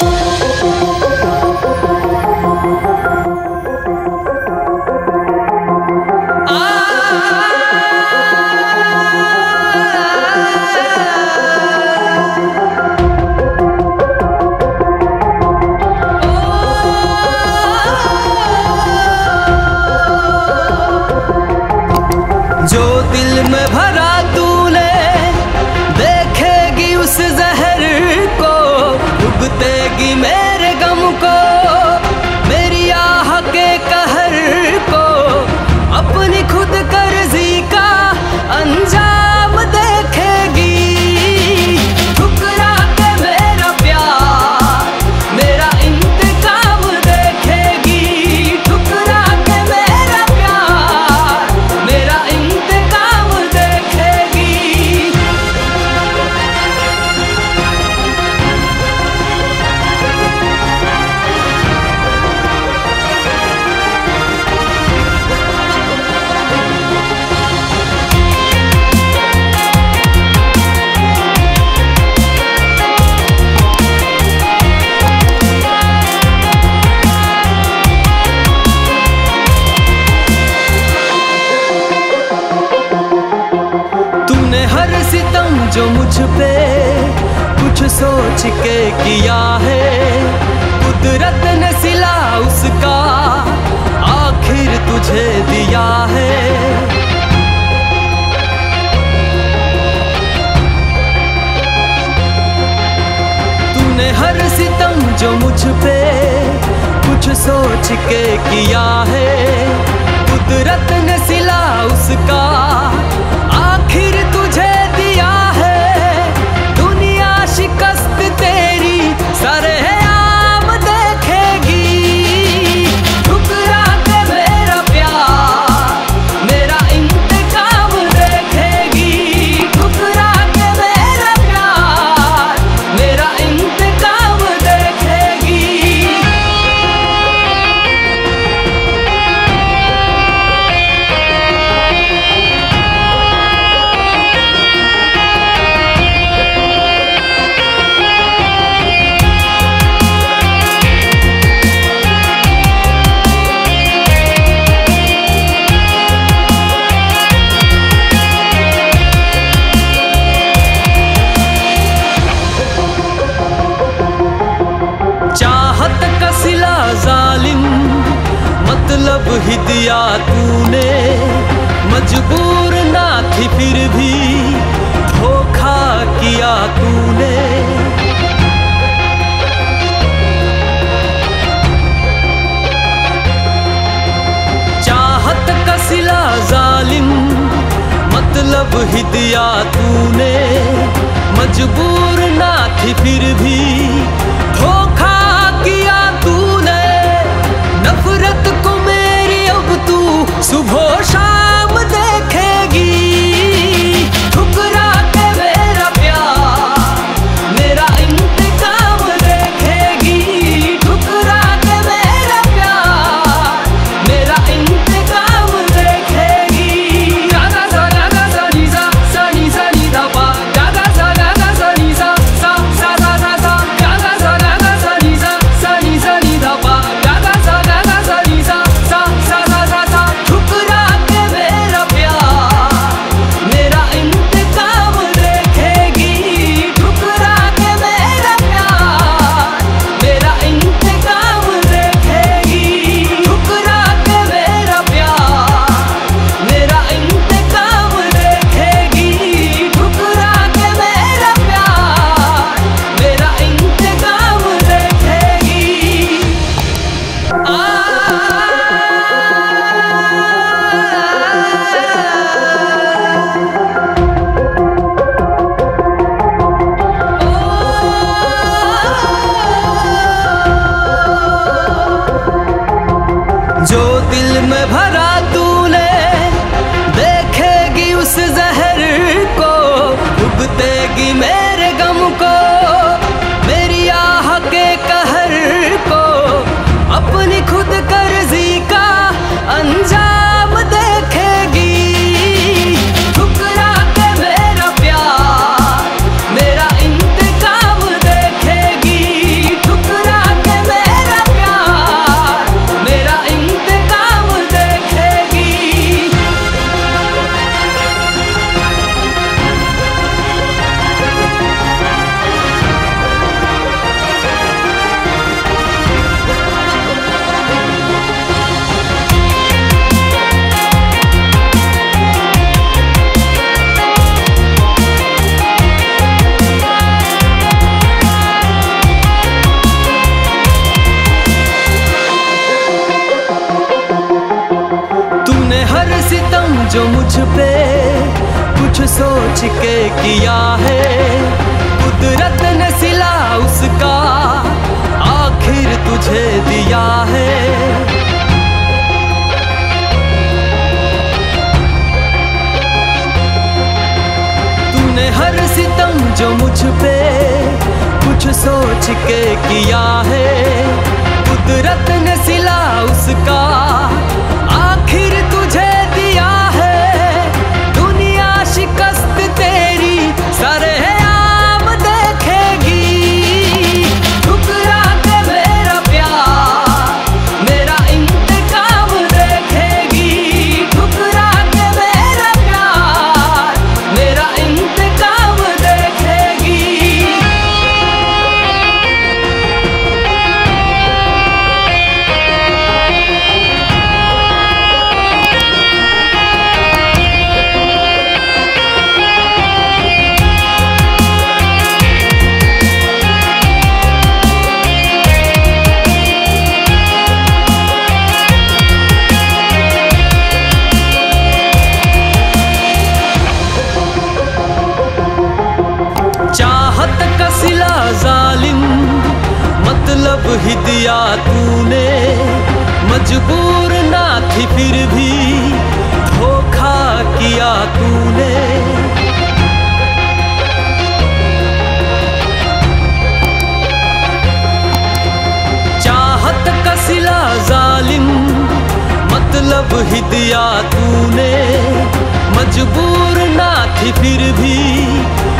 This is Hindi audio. जो दिल में भरा तूने देखेगी उस जहर को, भुगतेगी मेरे गम को, मेरी आह के कहर को। अपनी खुद कर्जी का अंजाम देखेगी, ठुकरा के मेरा प्यार मेरा इंतकाम देखेगी, ठुकरा के मेरा प्यार मेरा जो मुझ पे कुछ सोच के किया है, कुदरत ने सिला उसका आखिर तुझे दिया है। तूने हर सितम जो मुझ पे कुछ सोच के किया है, कुदरत ने सिला उसका आखिर तुझे दिया है। दुनिया शिकस्त तेरी सारे मतलब ही दिया तूने, मजबूर ना थी फिर भी धोखा किया तूने। चाहत का सिला जालिम मतलब ही दिया तूने, मजबूर ना थी फिर भी धोखा किया तूने। नफरत को मेरी अब तू सुबह शाम देखेगी, ठुकरा के मेरा प्यार मेरा इंतकाम देखेगी, ठुकरा के मेरा प्यार मेरा इंतकाम देखेगी। दादा सा दादा सा नी सा नी सा नी दा पा, दादा सा नी सा सा सा सा सा, दादा सा सा नी दा पा। जो दिल में भरा तूने देखेगी उस जहर को, भुगतेगी मेरे गम को, मेरी आह के कहर को। अपनी खुद कर्जी का अंजाम देखेगी, ठुकरा के मेरा प्यार मेरा इंतकाम देखेगी, ठुकरा जो मुझ पे कुछ सोच के किया है, कुदरत ने सिला उसका आखिर तुझे दिया है। हर सितम जो मुझ पे कुछ सोच के किया है, कुदरत ने सिला उसका आखिर तुझे दिया है। दुनिया शिकस्त तेरी सारे आम देखेगी, ठुकरा के मेरा प्यार मेरा इंतकाम देखेगी, ठुकरा के मेरा प्यार मेरा मतलब ही दिया तूने, मजबूर ना थी फिर भी धोखा किया तूने। चाहत का सिला जालिम मतलब ही दिया तूने, मजबूर ना थी फिर भी